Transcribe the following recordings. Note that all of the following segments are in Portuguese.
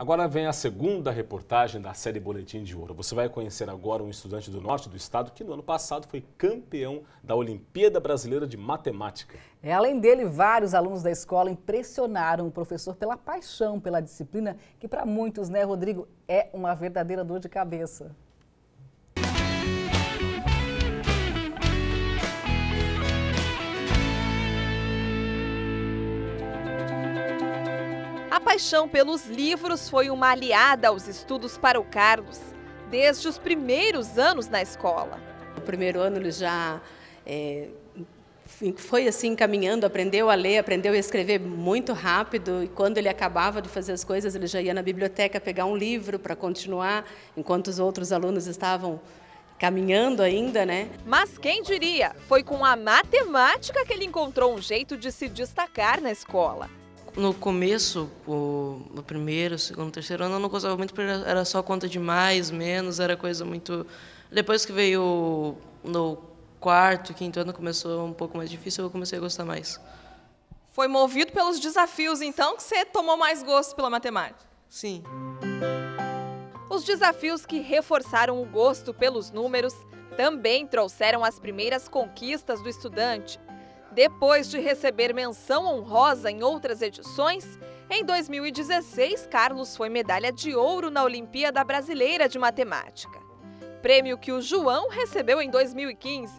Agora vem a segunda reportagem da série Boletim de Ouro. Você vai conhecer agora um estudante do norte do estado que no ano passado foi campeão da Olimpíada Brasileira de Matemática. Além dele, vários alunos da escola impressionaram o professor pela paixão pela disciplina, que para muitos, né, Rodrigo, é uma verdadeira dor de cabeça. A paixão pelos livros foi uma aliada aos estudos para o Carlos, desde os primeiros anos na escola. No primeiro ano ele já foi assim caminhando, aprendeu a ler, aprendeu a escrever muito rápido, e quando ele acabava de fazer as coisas ele já ia na biblioteca pegar um livro para continuar, enquanto os outros alunos estavam caminhando ainda, né? Mas quem diria, foi com a matemática que ele encontrou um jeito de se destacar na escola. No começo, no primeiro, segundo, terceiro ano, eu não gostava muito, porque era só conta de mais, menos, era coisa muito... Depois que veio no quarto, quinto ano, começou um pouco mais difícil, eu comecei a gostar mais. Foi movido pelos desafios, então, que você tomou mais gosto pela matemática? Sim. Os desafios que reforçaram o gosto pelos números também trouxeram as primeiras conquistas do estudante. Depois de receber menção honrosa em outras edições, em 2016, Carlos foi medalha de ouro na Olimpíada Brasileira de Matemática. Prêmio que o João recebeu em 2015,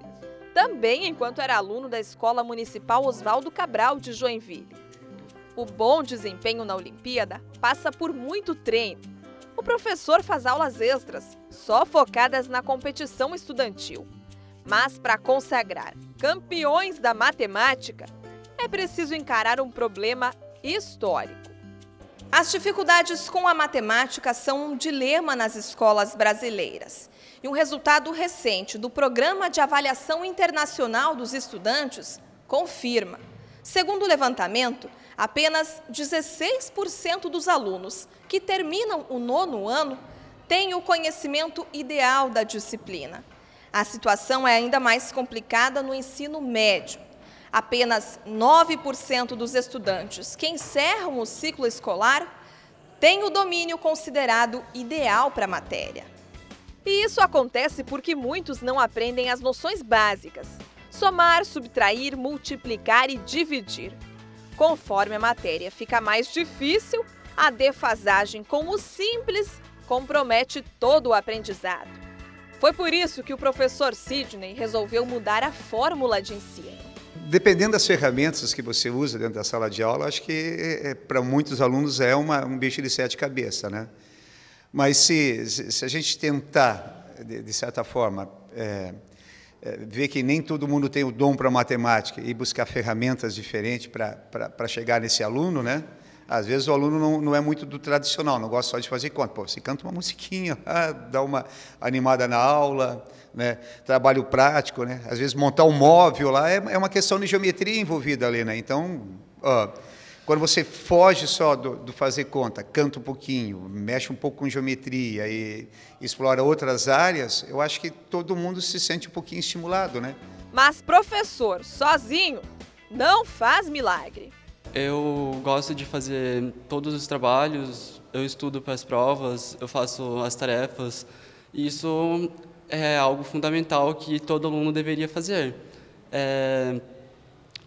também enquanto era aluno da Escola Municipal Oswaldo Cabral de Joinville. O bom desempenho na Olimpíada passa por muito treino. O professor faz aulas extras, só focadas na competição estudantil. Mas para consagrar campeões da matemática, é preciso encarar um problema histórico. As dificuldades com a matemática são um dilema nas escolas brasileiras. E um resultado recente do Programa de Avaliação Internacional dos Estudantes confirma. Segundo o levantamento, apenas 16% dos alunos que terminam o nono ano têm o conhecimento ideal da disciplina. A situação é ainda mais complicada no ensino médio. Apenas 9% dos estudantes que encerram o ciclo escolar têm o domínio considerado ideal para a matéria. E isso acontece porque muitos não aprendem as noções básicas: somar, subtrair, multiplicar e dividir. Conforme a matéria fica mais difícil, a defasagem com o simples compromete todo o aprendizado. Foi por isso que o professor Sidney resolveu mudar a fórmula de ensino. Dependendo das ferramentas que você usa dentro da sala de aula, acho que para muitos alunos é um bicho de sete cabeças, né? Mas se a gente tentar, de certa forma, ver que nem todo mundo tem o dom para matemática e buscar ferramentas diferentes para chegar nesse aluno, né? Às vezes o aluno não é muito do tradicional, não gosta só de fazer conta. Pô, você canta uma musiquinha, dá uma animada na aula, né? Trabalho prático, né? Às vezes montar um móvel lá é uma questão de geometria envolvida ali, né? Então, ó, quando você foge só do fazer conta, canta um pouquinho, mexe um pouco com geometria e explora outras áreas, eu acho que todo mundo se sente um pouquinho estimulado, né? Mas professor sozinho não faz milagre. Eu gosto de fazer todos os trabalhos, eu estudo para as provas, eu faço as tarefas. Isso é algo fundamental que todo aluno deveria fazer.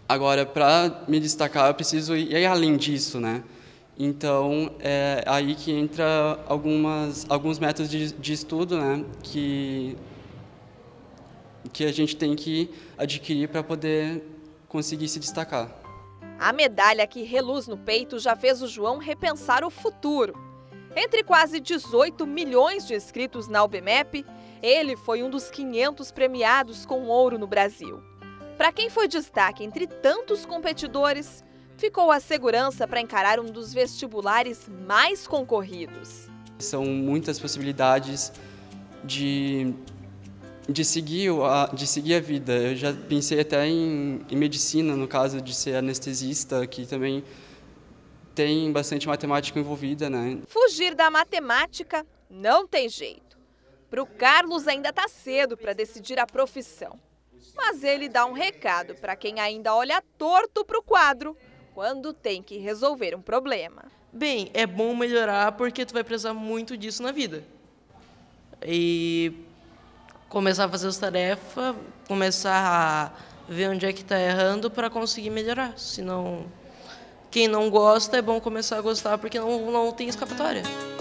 Agora, para me destacar, eu preciso ir além disso, né? Então, é aí que entra alguns métodos de estudo, né? Que a gente tem que adquirir para poder conseguir se destacar. A medalha que reluz no peito já fez o João repensar o futuro. Entre quase 18 milhões de inscritos na UBMEP, ele foi um dos 500 premiados com ouro no Brasil. Para quem foi destaque entre tantos competidores, ficou a segurança para encarar um dos vestibulares mais concorridos. São muitas possibilidades de seguir a vida. Eu já pensei até em medicina, no caso de ser anestesista, que também tem bastante matemática envolvida, né? Fugir da matemática não tem jeito. Para o Carlos ainda está cedo para decidir a profissão. Mas ele dá um recado para quem ainda olha torto para o quadro quando tem que resolver um problema. bem, é bom melhorar porque tu vai precisar muito disso na vida. E começar a fazer as tarefas, começar a ver onde é que está errando para conseguir melhorar. Senão, quem não gosta, é bom começar a gostar porque não tem escapatória.